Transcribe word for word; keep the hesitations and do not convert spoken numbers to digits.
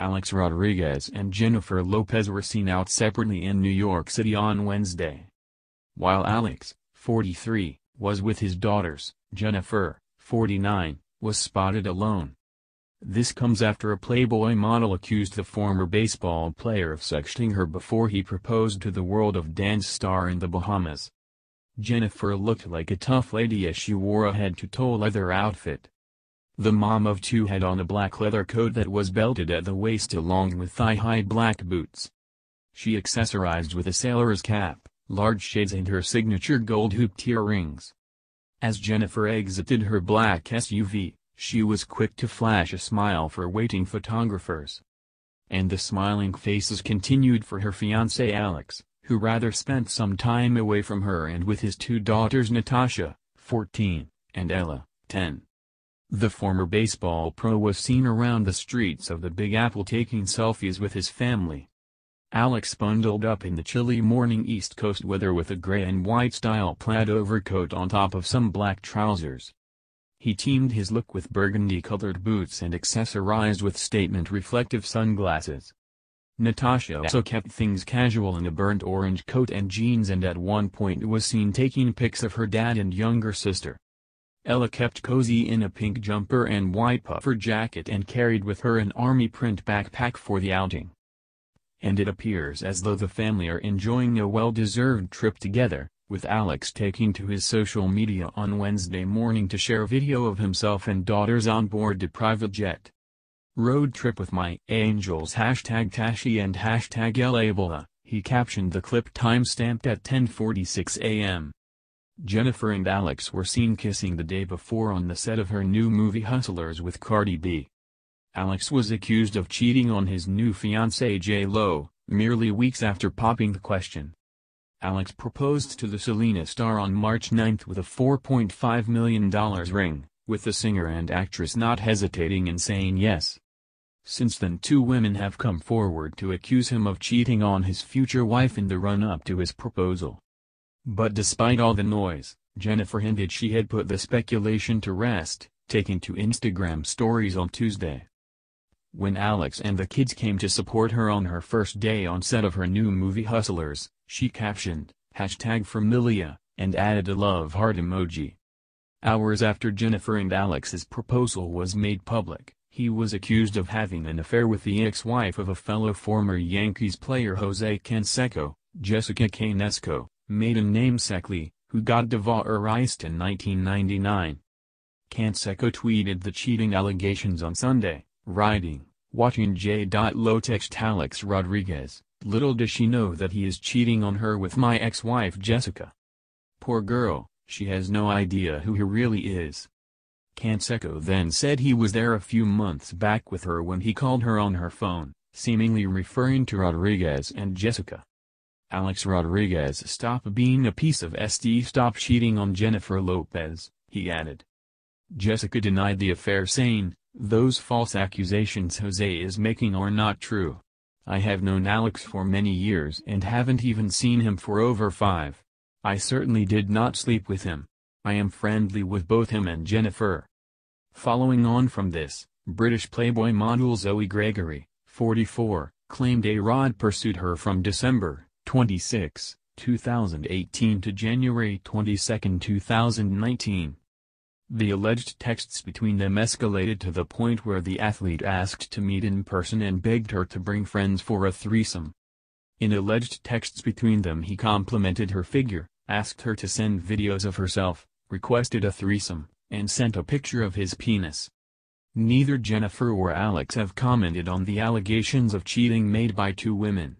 Alex Rodriguez and Jennifer Lopez were seen out separately in New York City on Wednesday. While Alex, forty-three, was with his daughters, Jennifer, forty-nine, was spotted alone. This comes after a Playboy model accused the former baseball player of sexting her before he proposed to the World of Dance star in the Bahamas. Jennifer looked like a tough lady as she wore a head-to-toe leather outfit. The mom of two had on a black leather coat that was belted at the waist along with thigh-high black boots. She accessorized with a sailor's cap, large shades and her signature gold hooped earrings. As Jennifer exited her black S U V, she was quick to flash a smile for waiting photographers. And the smiling faces continued for her fiancé Alex, who rather spent some time away from her and with his two daughters Natasha, fourteen, and Ella, ten. The former baseball pro was seen around the streets of the Big Apple taking selfies with his family. Alex bundled up in the chilly morning East Coast weather with a gray and white style plaid overcoat on top of some black trousers. He teamed his look with burgundy-colored boots and accessorized with statement reflective sunglasses. Natasha also kept things casual in a burnt orange coat and jeans and at one point was seen taking pics of her dad and younger sister. Ella kept cozy in a pink jumper and white puffer jacket and carried with her an army print backpack for the outing. And it appears as though the family are enjoying a well-deserved trip together, with Alex taking to his social media on Wednesday morning to share a video of himself and daughters on board a private jet. "Road trip with my angels hashtag Tashi and hashtag Ella," he captioned the clip timestamped at ten forty-six a m Jennifer and Alex were seen kissing the day before on the set of her new movie Hustlers with Cardi B. Alex was accused of cheating on his new fiancée J Lo, merely weeks after popping the question. Alex proposed to the Selena star on March ninth with a four point five million dollars ring, with the singer and actress not hesitating in saying yes. Since then, two women have come forward to accuse him of cheating on his future wife in the run-up to his proposal. But despite all the noise, Jennifer hinted she had put the speculation to rest, taking to Instagram stories on Tuesday. When Alex and the kids came to support her on her first day on set of her new movie Hustlers, she captioned, hashtag Familia, and added a love heart emoji. Hours after Jennifer and Alex's proposal was made public, he was accused of having an affair with the ex-wife of a fellow former Yankees player Jose Canseco, Jessica Canseco, maiden name Seckley, who got divorced in nineteen ninety-nine. Canseco tweeted the cheating allegations on Sunday, writing, "Watching J Lo text Alex Rodriguez, little does she know that he is cheating on her with my ex-wife Jessica. Poor girl, she has no idea who he really is." Canseco then said he was there a few months back with her when he called her on her phone, seemingly referring to Rodriguez and Jessica. "Alex Rodriguez, stop being a piece of S D, stop cheating on Jennifer Lopez," he added. Jessica denied the affair, saying, "Those false accusations Jose is making are not true. I have known Alex for many years and haven't even seen him for over five. I certainly did not sleep with him. I am friendly with both him and Jennifer." Following on from this, British Playboy model Zoe Gregory, forty-four, claimed A-Rod pursued her from December twenty-sixth, two thousand eighteen to January twenty-second, two thousand nineteen. The alleged texts between them escalated to the point where the athlete asked to meet in person and begged her to bring friends for a threesome. In alleged texts between them, he complimented her figure, asked her to send videos of herself, requested a threesome, and sent a picture of his penis. Neither Jennifer or Alex have commented on the allegations of cheating made by two women.